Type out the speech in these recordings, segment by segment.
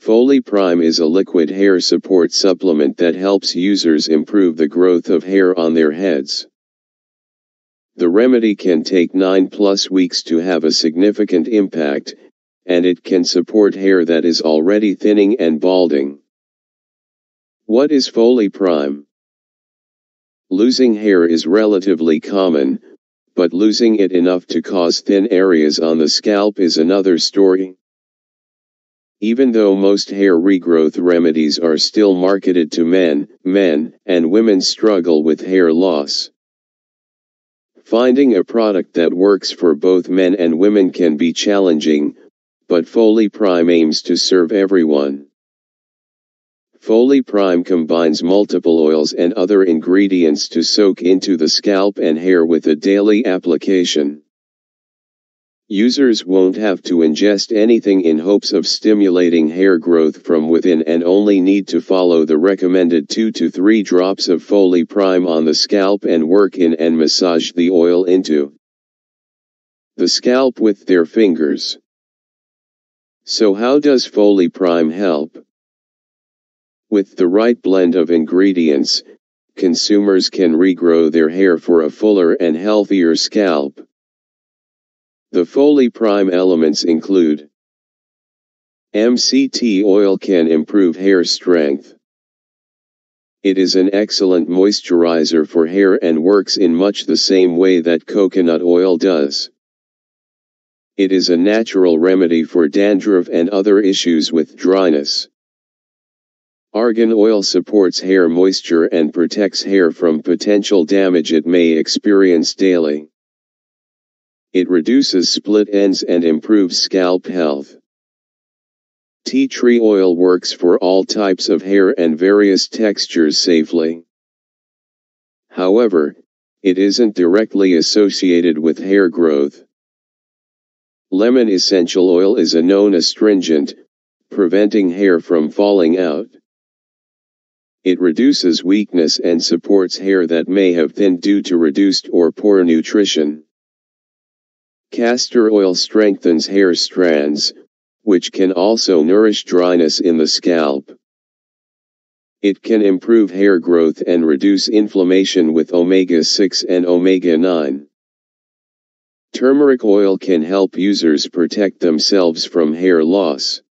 Foliprime is a liquid hair support supplement that helps users improve the growth of hair on their heads. The remedy can take 9+ weeks to have a significant impact, and it can support hair that is already thinning and balding. What is Foliprime? Losing hair is relatively common, but losing it enough to cause thin areas on the scalp is another story. Even though most hair regrowth remedies are still marketed to men and women struggle with hair loss. Finding a product that works for both men and women can be challenging, but Foliprime aims to serve everyone. Foliprime combines multiple oils and other ingredients to soak into the scalp and hair with a daily application. Users won't have to ingest anything in hopes of stimulating hair growth from within and only need to follow the recommended 2 to 3 drops of Foliprime on the scalp and work in and massage the oil into the scalp with their fingers. So how does Foliprime help? With the right blend of ingredients, consumers can regrow their hair for a fuller and healthier scalp. The Foliprime elements include MCT oil can improve hair strength. It is an excellent moisturizer for hair and works in much the same way that coconut oil does. It is a natural remedy for dandruff and other issues with dryness. Argan oil supports hair moisture and protects hair from potential damage it may experience daily. It reduces split ends and improves scalp health. Tea tree oil works for all types of hair and various textures safely. However, it isn't directly associated with hair growth. Lemon essential oil is a known astringent, preventing hair from falling out. It reduces weakness and supports hair that may have thinned due to reduced or poor nutrition. Castor oil strengthens hair strands, which can also nourish dryness in the scalp. It can improve hair growth and reduce inflammation with omega-6 and omega-9. Turmeric oil can help users protect themselves from hair loss.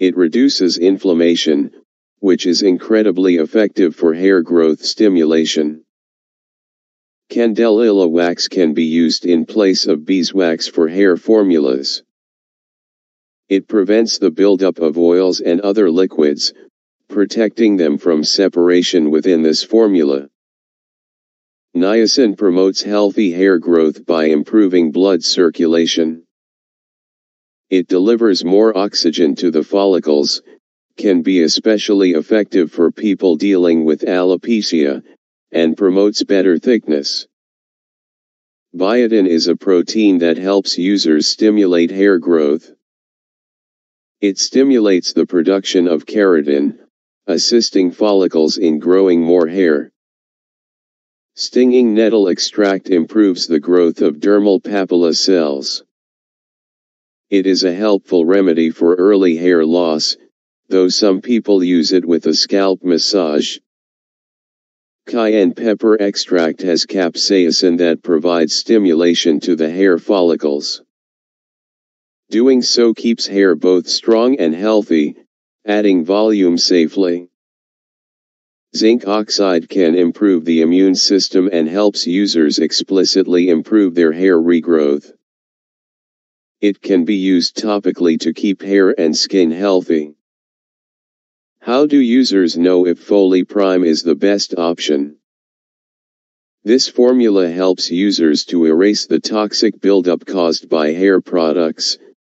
It reduces inflammation, which is incredibly effective for hair growth stimulation. Candelilla wax can be used in place of beeswax for hair formulas. It prevents the buildup of oils and other liquids, protecting them from separation within this formula. Niacin promotes healthy hair growth by improving blood circulation. It delivers more oxygen to the follicles, can be especially effective for people dealing with alopecia, and promotes better thickness. Biotin is a protein that helps users stimulate hair growth. It stimulates the production of keratin, assisting follicles in growing more hair. Stinging nettle extract improves the growth of dermal papilla cells. It is a helpful remedy for early hair loss, though some people use it with a scalp massage. Cayenne pepper extract has capsaicin that provides stimulation to the hair follicles. Doing so keeps hair both strong and healthy, adding volume safely. Zinc oxide can improve the immune system and helps users explicitly improve their hair regrowth. It can be used topically to keep hair and skin healthy. How do users know if Foliprime is the best option? This formula helps users to erase the toxic buildup caused by hair products,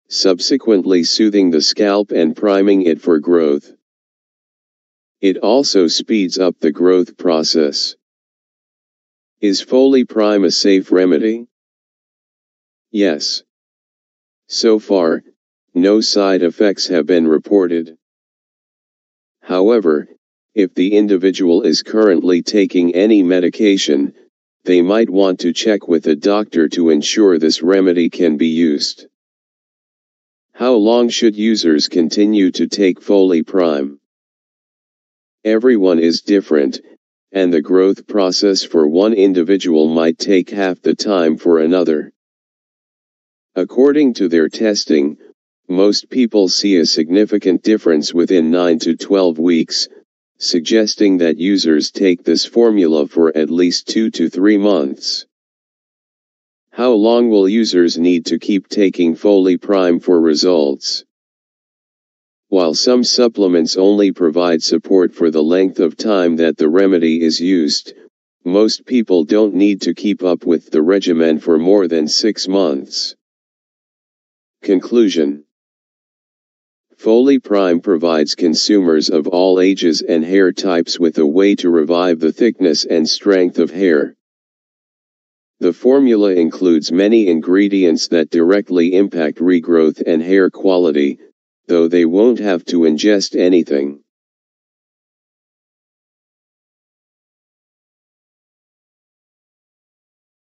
subsequently soothing the scalp and priming it for growth. It also speeds up the growth process. Is Foliprime a safe remedy? Yes. So far, no side effects have been reported. However, if the individual is currently taking any medication, they might want to check with a doctor to ensure this remedy can be used. How long should users continue to take Foliprime? Everyone is different, and the growth process for one individual might take half the time for another. According to their testing, most people see a significant difference within 9 to 12 weeks, suggesting that users take this formula for at least 2 to 3 months. How long will users need to keep taking Foliprime for results? While some supplements only provide support for the length of time that the remedy is used, most people don't need to keep up with the regimen for more than 6 months. Conclusion: Foliprime provides consumers of all ages and hair types with a way to revive the thickness and strength of hair. The formula includes many ingredients that directly impact regrowth and hair quality, though they won't have to ingest anything.